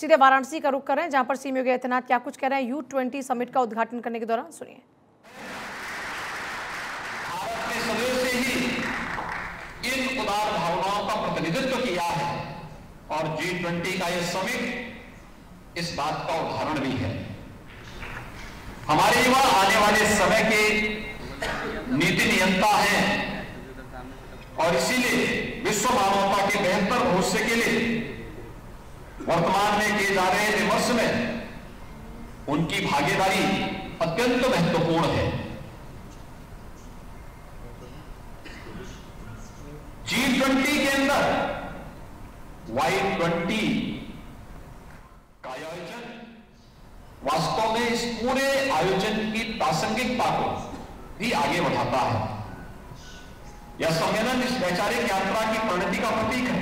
सीधे वाराणसी का रुख कर रहे हैं, जहां पर सीएम योगी आदित्यनाथ क्या कुछ कह रहे हैं U20 समिट का उद्घाटन करने के दौरान, सुनिए। इन उदार भावनाओं का प्रतिनिधित्व किया है और G20 का यह समिट इस बात का उदाहरण भी है। हमारे युवा आने वाले समय के नीति नियंता हैं और इसीलिए विश्व मानवता के बेहतर भविष्य के लिए वर्तमान में किए जा रहे विमर्श में उनकी भागीदारी अत्यंत महत्वपूर्ण है। G20 के अंदर Y20 का आयोजन वास्तव में इस पूरे आयोजन की प्रासंगिकता को भी आगे बढ़ाता है। यह सम्मेलन इस वैचारिक यात्रा की परिणति का प्रतीक है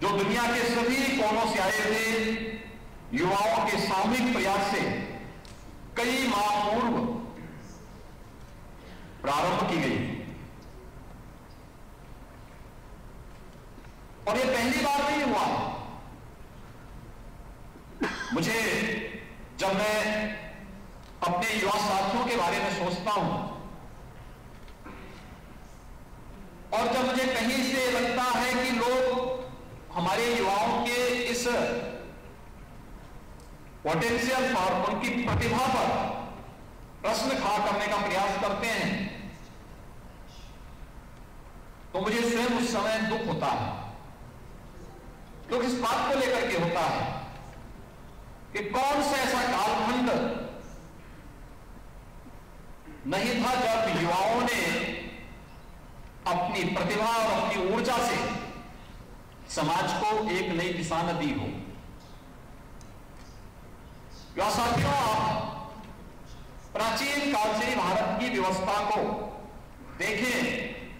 जो दुनिया के सभी कोनों से आए हुए युवाओं के सामूहिक प्रयास से कई माह पूर्व प्रारंभ की गई और यह पहली बार नहीं हुआ है। मुझे जब मैं अपने युवा साथियों के बारे में सोचता हूं और जब मुझे कहीं से लगता है कि लोग हमारे युवाओं के इस पोटेंशियल पर, उनकी प्रतिभा पर प्रश्न खड़ा करने का प्रयास करते हैं, तो मुझे स्वयं उस समय दुख होता है। लोग इस बात को लेकर के होता है कि कौन सा ऐसा कालखंड नहीं था जब युवाओं ने अपनी प्रतिभा और अपनी ऊर्जा से समाज को एक नई दिशा दी हो। युवा साथियों, आप प्राचीन काल से भारत की व्यवस्था को देखें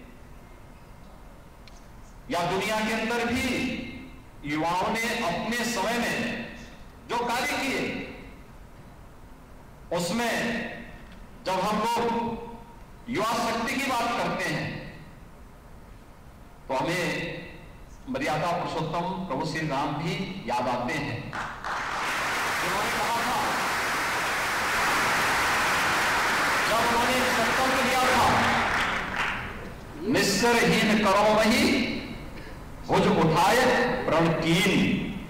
या दुनिया के अंदर भी युवाओं ने अपने समय में जो कार्य किए, उसमें जब हम लोग युवा शक्ति की बात करते हैं तो हमें मर्यादा पुरुषोत्तम प्रभु श्री राम भी याद आते हैं। उन्होंने कहा था, जब उन्होंने संकल्प लिया था, निस्सरहीन करो वही भुज उठाए प्रण कीन,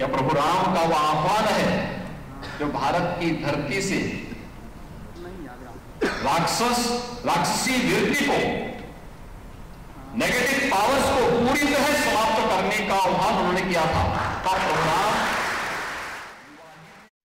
यह प्रभु राम का वह आह्वान है जो भारत की धरती से राक्षसी वृत्ति को, नेगेटिव पावर्स को पूरी तरह समाप्त करने का आह्वान उन्होंने किया था।